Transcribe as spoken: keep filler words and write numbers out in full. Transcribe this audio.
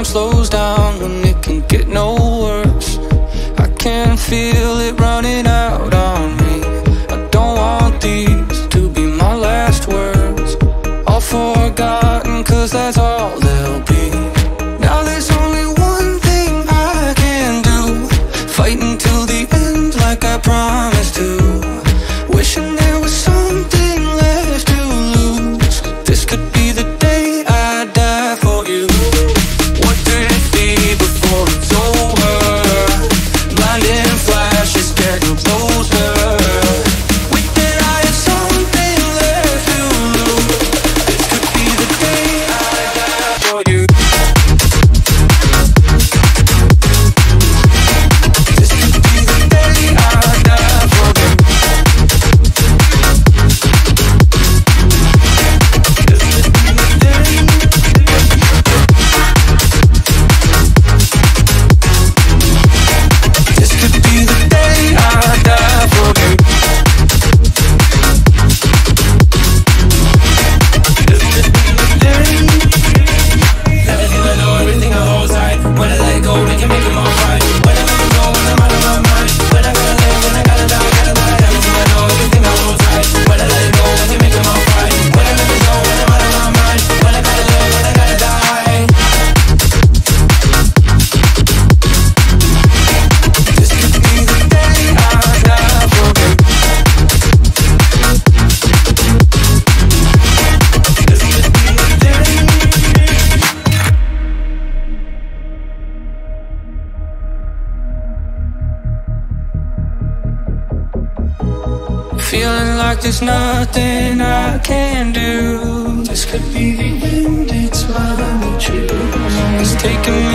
time slows down when it can get no worse. I can feel it running out on me. I don't want these to be my last words, all forgotten, cause that's all they'll be. Now there's only one thing I can do, fight until the end like I promised to. Wishing there was something left to lose. This could be the day I die for you. Feeling like there's nothing I can do. This could be the end, it's why we choose. It's taking